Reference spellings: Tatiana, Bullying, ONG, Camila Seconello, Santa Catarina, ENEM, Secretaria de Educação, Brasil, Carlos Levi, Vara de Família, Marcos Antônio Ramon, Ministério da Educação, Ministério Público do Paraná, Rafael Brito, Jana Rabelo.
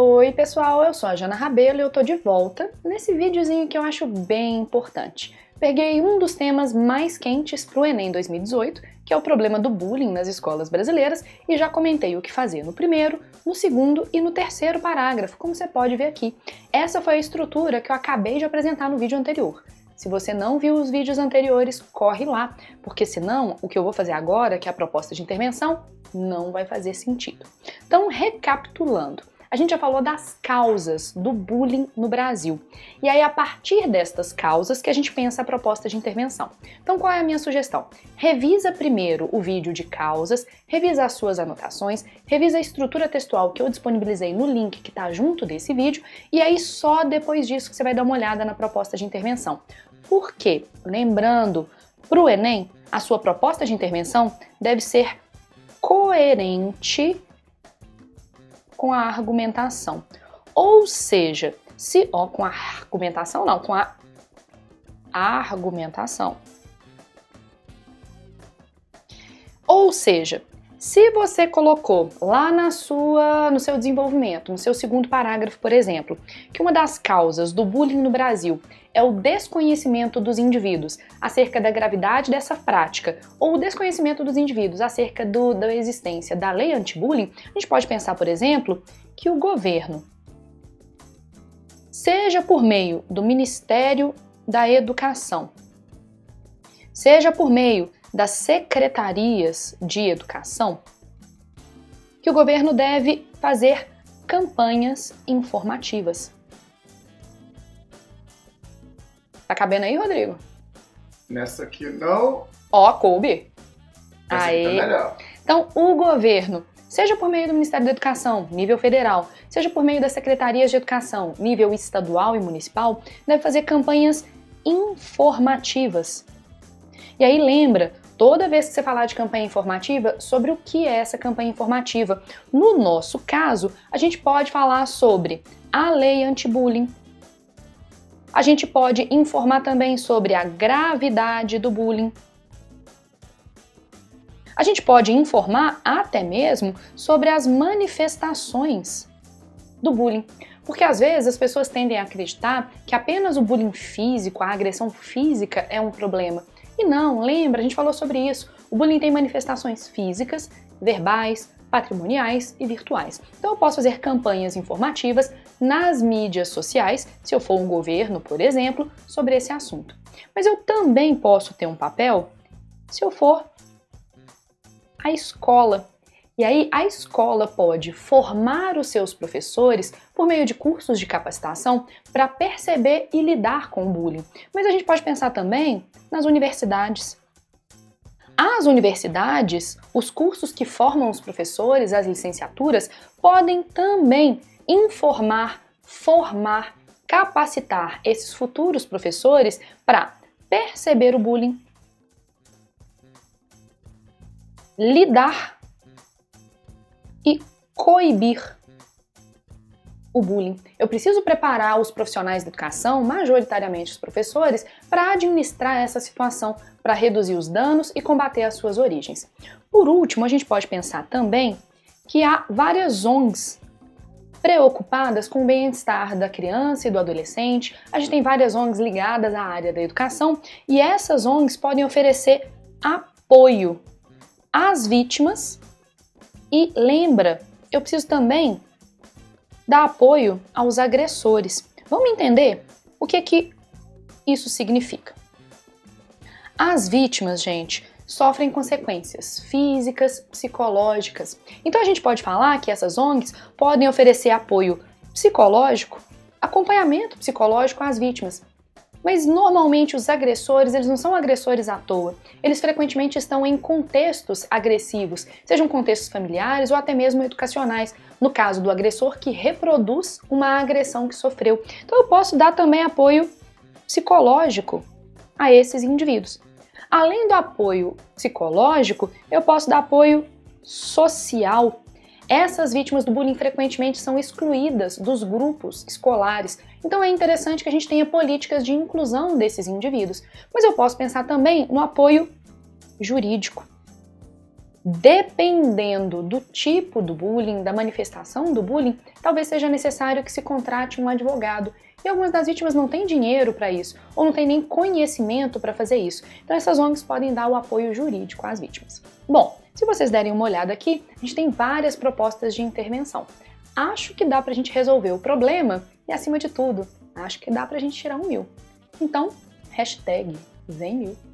Oi pessoal, eu sou a Jana Rabelo e eu tô de volta nesse videozinho que eu acho bem importante. Peguei um dos temas mais quentes pro Enem 2018, que é o problema do bullying nas escolas brasileiras, e já comentei o que fazer no primeiro, no segundo e no terceiro parágrafo, como você pode ver aqui. Essa foi a estrutura que eu acabei de apresentar no vídeo anterior. Se você não viu os vídeos anteriores, corre lá, porque senão o que eu vou fazer agora, que é a proposta de intervenção, não vai fazer sentido. Então, recapitulando. A gente já falou das causas do bullying no Brasil. E aí, a partir destas causas que a gente pensa a proposta de intervenção. Então, qual é a minha sugestão? Revisa primeiro o vídeo de causas, revisa as suas anotações, revisa a estrutura textual que eu disponibilizei no link que está junto desse vídeo, e aí só depois disso que você vai dar uma olhada na proposta de intervenção. Por quê? Lembrando, para o Enem, a sua proposta de intervenção deve ser coerente com a argumentação, ou seja, se você colocou lá no seu desenvolvimento, no seu segundo parágrafo, por exemplo, que uma das causas do bullying no Brasil é o desconhecimento dos indivíduos acerca da gravidade dessa prática, ou o desconhecimento dos indivíduos acerca da existência da lei anti-bullying, a gente pode pensar, por exemplo, que o governo, seja por meio do Ministério da Educação, seja por meio das secretarias de educação, que o governo deve fazer campanhas informativas. Tá cabendo aí, Rodrigo? Nessa aqui não. Ó, coube. Aí. Então, o governo, seja por meio do Ministério da Educação, nível federal, seja por meio das secretarias de educação, nível estadual e municipal, deve fazer campanhas informativas. E aí lembra, toda vez que você falar de campanha informativa, sobre o que é essa campanha informativa. No nosso caso, a gente pode falar sobre a lei anti-bullying. A gente pode informar também sobre a gravidade do bullying. A gente pode informar até mesmo sobre as manifestações do bullying. Porque às vezes as pessoas tendem a acreditar que apenas o bullying físico, a agressão física é um problema. E não, lembra, a gente falou sobre isso. O bullying tem manifestações físicas, verbais, patrimoniais e virtuais. Então eu posso fazer campanhas informativas nas mídias sociais, se eu for um governo, por exemplo, sobre esse assunto. Mas eu também posso ter um papel se eu for a escola. E aí a escola pode formar os seus professores por meio de cursos de capacitação para perceber e lidar com o bullying. Mas a gente pode pensar também nas universidades. As universidades, os cursos que formam os professores, as licenciaturas, podem também informar, formar, capacitar esses futuros professores para perceber o bullying, lidar e coibir o bullying. Eu preciso preparar os profissionais da educação, majoritariamente os professores, para administrar essa situação, para reduzir os danos e combater as suas origens. Por último, a gente pode pensar também que há várias ONGs preocupadas com o bem-estar da criança e do adolescente. A gente tem várias ONGs ligadas à área da educação e essas ONGs podem oferecer apoio às vítimas. E lembra, eu preciso também dar apoio aos agressores. Vamos entender o que isso significa. As vítimas, gente, sofrem consequências físicas, psicológicas. Então a gente pode falar que essas ONGs podem oferecer apoio psicológico, acompanhamento psicológico às vítimas. Mas normalmente os agressores, eles não são agressores à toa. Eles frequentemente estão em contextos agressivos, sejam contextos familiares ou até mesmo educacionais, no caso do agressor que reproduz uma agressão que sofreu. Então eu posso dar também apoio psicológico a esses indivíduos. Além do apoio psicológico, eu posso dar apoio social. Essas vítimas do bullying frequentemente são excluídas dos grupos escolares, então é interessante que a gente tenha políticas de inclusão desses indivíduos. Mas eu posso pensar também no apoio jurídico. Dependendo do tipo do bullying, da manifestação do bullying, talvez seja necessário que se contrate um advogado. E algumas das vítimas não têm dinheiro para isso, ou não têm nem conhecimento para fazer isso. Então essas ONGs podem dar o apoio jurídico às vítimas. Bom, se vocês derem uma olhada aqui, a gente tem várias propostas de intervenção. Acho que dá pra gente resolver o problema e, acima de tudo, acho que dá pra gente tirar um mil. Então, hashtag vem mil.